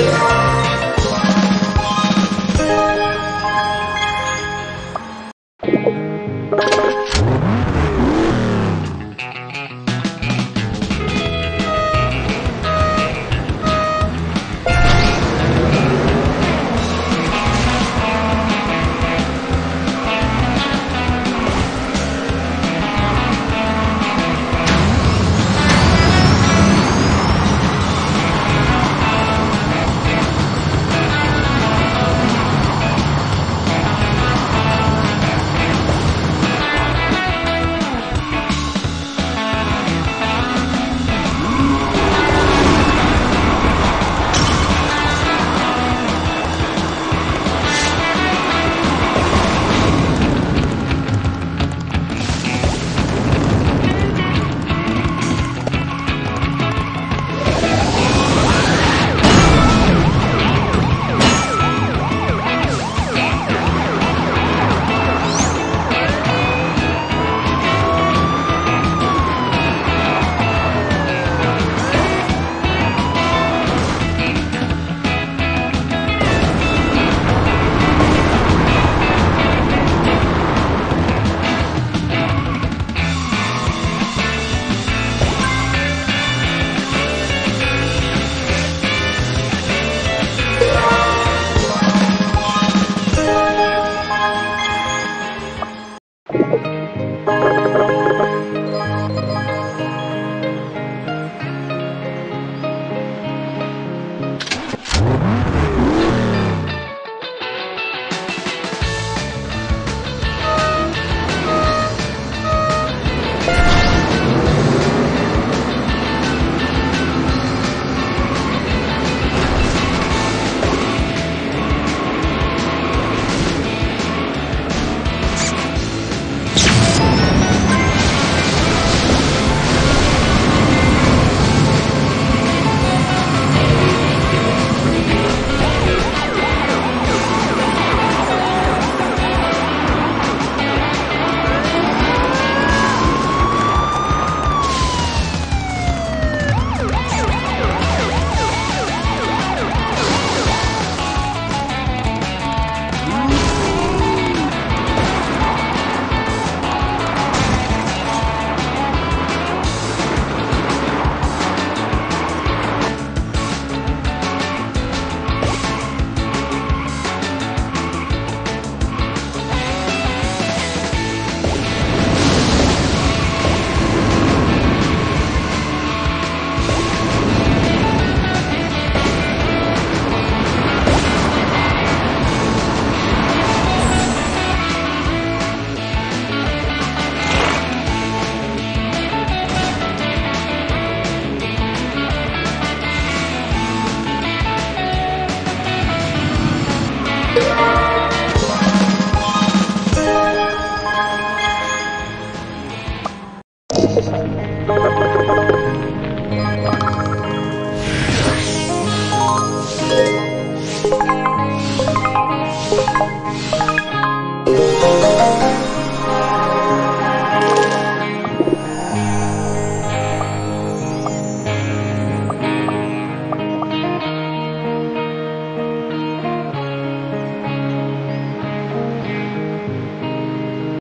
Yeah.